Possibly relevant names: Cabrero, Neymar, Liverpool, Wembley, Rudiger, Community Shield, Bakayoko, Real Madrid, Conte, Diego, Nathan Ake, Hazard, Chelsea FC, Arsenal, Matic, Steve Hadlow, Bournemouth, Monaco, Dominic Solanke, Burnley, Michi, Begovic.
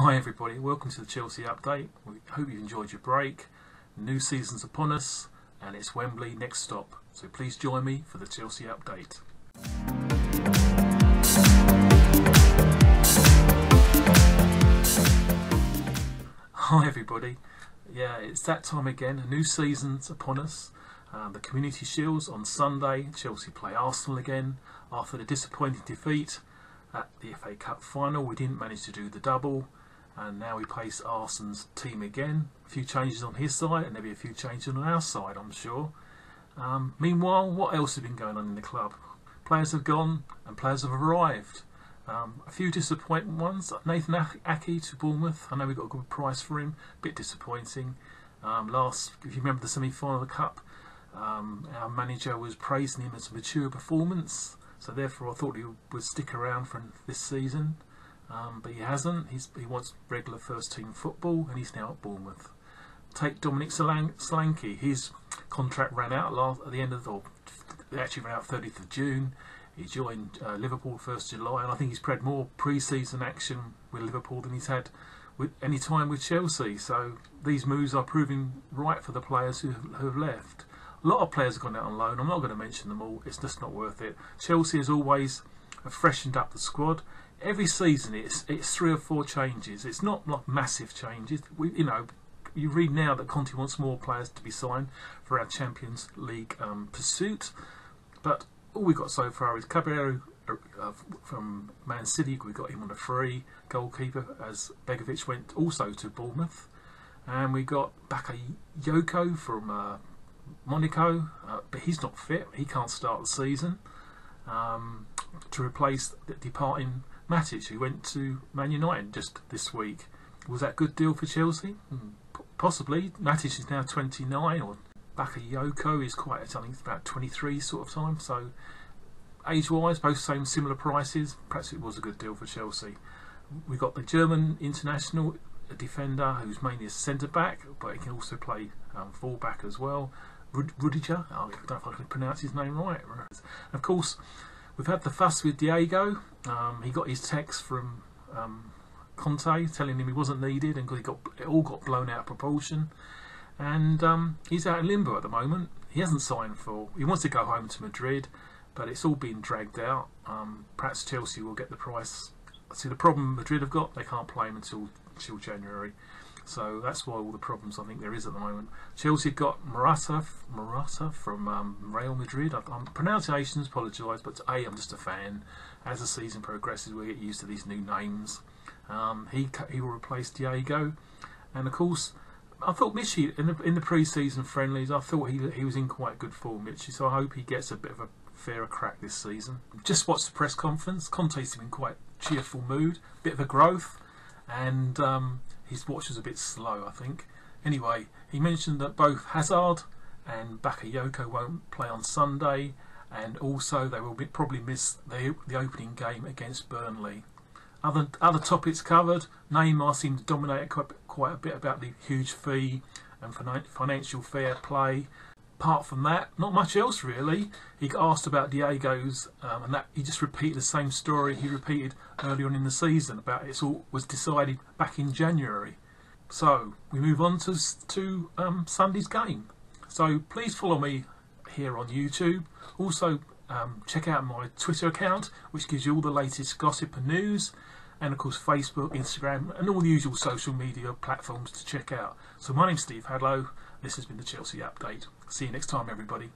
Hi everybody, welcome to the Chelsea update. We hope you've enjoyed your break. New season's upon us and it's Wembley next stop. So please join me for the Chelsea update. Hi everybody. Yeah, it's that time again. A new season's upon us. The Community Shields on Sunday. Chelsea play Arsenal again after the disappointing defeat at the FA Cup final. We didn't manage to do the double and now we place Arsenal's team again. A few changes on his side and there'll be a few changes on our side, I'm sure. Meanwhile, what else has been going on in the club? Players have gone and players have arrived. A few disappointing ones. Nathan Ake to Bournemouth. I know we got a good price for him. A bit disappointing. If you remember the semi-final of the Cup, our manager was praising him as a mature performance. So therefore I thought he would stick around for this season, but he hasn't. He wants regular first team football and he's now at Bournemouth. Take Dominic Solanke, his contract ran out at the end of it actually ran out 30th of June. He joined Liverpool 1st July and I think he's played more pre-season action with Liverpool than he's had with any time with Chelsea. So these moves are proving right for the players who have left. A lot of players have gone out on loan. I'm not going to mention them all. It's just not worth it. Chelsea has always freshened up the squad. Every season it's three or four changes. It's not like massive changes. You read now that Conte wants more players to be signed for our Champions League pursuit. But all we've got so far is Cabrero from Man City. We got him on a free. Goalkeeper as Begovic went also to Bournemouth. And we got Bakayoko from Monaco, but he's not fit. He can't start the season to replace the departing Matic, who went to Man United just this week. Was that a good deal for Chelsea? Possibly. Matic is now 29, or Bakayoko is quite, I think it's about 23 sort of time. So age-wise, both similar prices. Perhaps it was a good deal for Chelsea. We got the German international, a defender who's mainly a centre back, but he can also play full back as well. Rudiger, I don't know if I can pronounce his name right. And of course, we've had the fuss with Diego. He got his text from Conte telling him he wasn't needed, and it all got blown out of proportion. And he's out in limbo at the moment. He hasn't signed for. He wants to go home to Madrid, but it's all been dragged out. Perhaps Chelsea will get the price. See, the problem Madrid have got, they can't play him until January. So that's why all the problems I think there is at the moment. Chelsea got Morata from Real Madrid. Pronunciations, apologise, but I'm just a fan. As the season progresses, we get used to these new names. He will replace Diego, and of course, I thought Michi in the pre-season friendlies, I thought he was in quite good form, Michi. So I hope he gets a bit of a fairer crack this season. Just watched the press conference. Conte's in quite cheerful mood, bit of a growth. And his watch was a bit slow, I think. Anyway, he mentioned that both Hazard and Bakayoko won't play on Sunday, and also they will probably miss the opening game against Burnley. Other topics covered. Neymar seemed to dominate quite a bit about the huge fee and financial fair play. Apart from that, not much else really. He got asked about Diego's, and that he just repeated the same story he repeated early on in the season about it all was decided back in January. So we move on to Sunday's game. So please follow me here on YouTube. Also check out my Twitter account, which gives you all the latest gossip and news, and of course Facebook, Instagram, and all the usual social media platforms to check out. So my name's Steve Hadlow. This has been the Chelsea update. See you next time, everybody.